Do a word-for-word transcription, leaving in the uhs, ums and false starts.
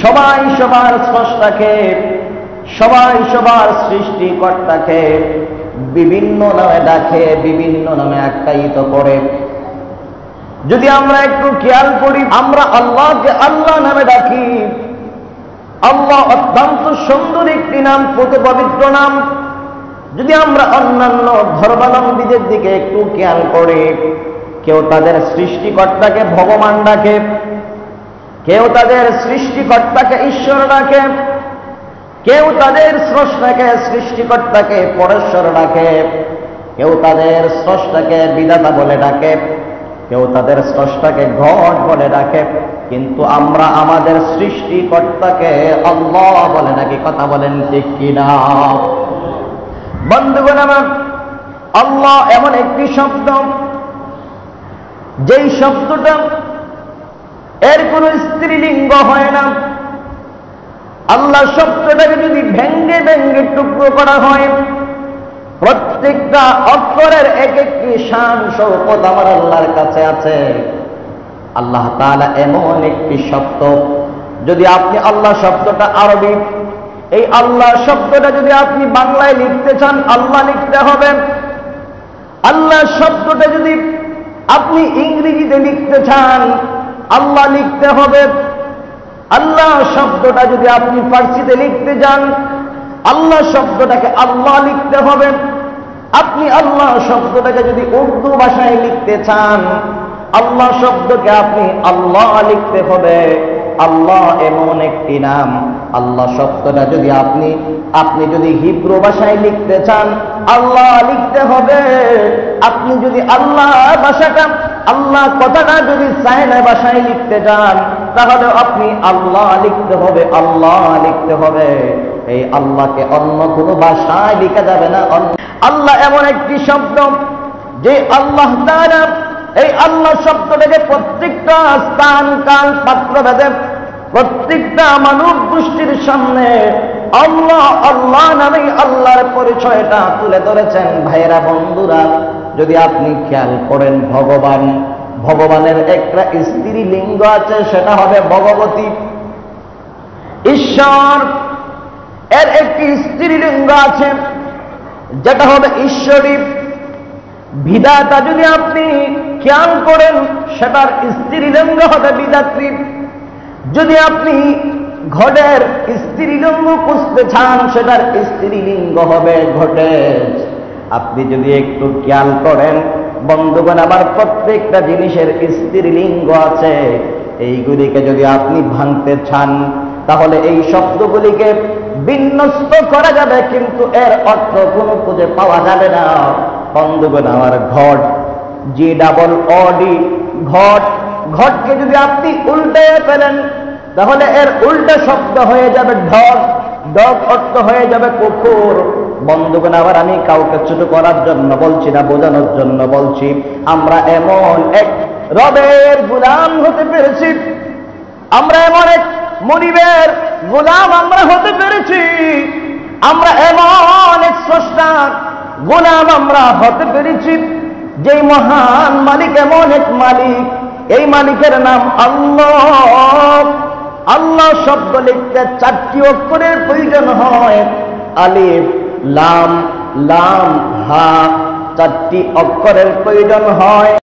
সবাই সবার স্রষ্টাকে, সবাই সবার সৃষ্টিকর্তাকে বিভিন্ন নামে ডাকে, বিভিন্ন নামে আখ্যায়িত করে। যদি আমরা একটু খেয়াল করি, আমরা আল্লাহকে আল্লাহ নামে ডাকি। আল্লাহ অত্যন্ত সুন্দর একটি নাম, কত পবিত্র নাম। যদি আমরা অন্যান্য ধর্মাবলম্বীদের দিকে একটু খেয়াল করি, কেউ তাদের সৃষ্টিকর্তাকে ভগবান ডাকে, কেউ তাদের সৃষ্টিকর্তাকে ঈশ্বর ডাকে, কেউ তাদের স্রষ্টাকে সৃষ্টিকর্তাকে পরেশ্বর ডাকে, কেউ তাদের স্রষ্টাকে বিধাতা বলে ডাকে, কেউ তাদের স্রষ্টাকে গড বলে ডাকে। কিন্তু আমরা আমাদের সৃষ্টিকর্তাকে আল্লাহ বলে ডাকি। কথা বলেন ঠিক কিনা? বন্ধুগণ আমার, আল্লাহ এমন একটি শব্দ, যেই শব্দটা এর কোন স্ত্রীলিঙ্গ হয় না। আল্লাহ শব্দটাকে যদি ভেঙ্গে ভেঙ্গে টুকরো করা হয়, প্রত্যেকটা অক্ষরের এক একটি শান শওকত আমার আল্লাহর কাছে আছে। আল্লাহ তাআলা এমন একটি শব্দ, যদি আপনি আল্লাহ শব্দটা আরবি, এই আল্লাহ শব্দটা যদি আপনি বাংলায় লিখতে চান, আল্লাহ লিখতে হবে। আল্লাহ শব্দটা যদি আপনি ইংরেজিতে লিখতে চান, আল্লাহ লিখতে হবে। আল্লাহ শব্দটা যদি আপনি ফার্সিতে লিখতে যান, আল্লাহ শব্দটাকে আল্লাহ লিখতে হবে। আপনি আল্লাহ শব্দটাকে যদি উর্দু ভাষায় লিখতে চান, আল্লাহ শব্দকে আপনি আল্লাহ লিখতে হবে। আল্লাহ এমন একটি নাম। আল্লাহ শব্দটা যদি আপনি আপনি যদি হিব্রু ভাষায় লিখতে চান, আল্লাহ লিখতে হবে। আপনি যদি আল্লাহ ভাষাটা, আল্লাহ কথাটা যদি চায়না ভাষায় লিখতে চান, তাহলে আপনি আল্লাহ লিখতে হবে, আল্লাহ লিখতে হবে। এই আল্লাহকে অন্য কোনো ভাষায় লেখা যাবে না। আল্লাহ এমন একটি শব্দ, যে আল্লাহ তাআলা এই আল্লাহ শব্দটাকে প্রত্যেকটা স্থান কাল পাত্র ভেদে প্রত্যেকটা মানব গোষ্ঠীর সামনে আল্লাহ আল্লাহ নামে আল্লাহর পরিচয়টা তুলে ধরেছেন। ভাইরা, বন্ধুরা, যদি আপনি খেয়াল করেন, ভগবান, ভগবানের একটা স্ত্রী লিঙ্গ আছে, সেটা হবে ভগবতী। ঈশ্বর, এর একটি স্ত্রী লিঙ্গ আছে, যেটা হবে ঈশ্বরী। বিধাতা যদি আপনি খেয়াল করেন, সেটার স্ত্রী লিঙ্গ হবে বিধাত্রী। যদি আপনি ঘটের স্ত্রী লিঙ্গ খুঁজতে চান, সেটার স্ত্রী লিঙ্গ হবে ঘটের। আপনি যদি একটু খেয়াল করেন বন্ধুগণ, আবার প্রত্যেকটা জিনিসের স্ত্রীলিঙ্গ আছে। এইগুলিকে যদি আপনি ভাঙতে চান, তাহলে এই শব্দগুলিকে বিন্যস্ত করা যাবে, কিন্তু এর অর্থ কোনো খুঁজে পাওয়া যাবে না। বন্ধুগণ আমার, ঘট, জি ডাবল ও ডি, ঘট, ঘটকে যদি আপনি উল্টে ফেলেন, তাহলে এর উল্টা শব্দ হয়ে যাবে ঢগ। ঢগ অর্থ হয়ে যাবে কুকুর। বন্ধুগণ আবার, আমি কাউকে ছোট করার জন্য বলছি না, বোঝানোর জন্য বলছি। আমরা এমন এক রবের গোলাম হতে পেরেছি, আমরা এমন এক মনিবের গোলাম আমরা হতে পেরেছি, আমরা এমন এক স্রষ্টার গোলাম আমরা হতে পেরেছি, যেই মহান মালিক এমন এক মালিক। এই মালিকের নাম আল্লাহ। আল্লাহ শব্দ লিখতে চারটি অক্ষরের প্রয়োজন হয়, আলিফ লাম লাম হা, চারটি অক্ষরের প্রয়োজন হয়।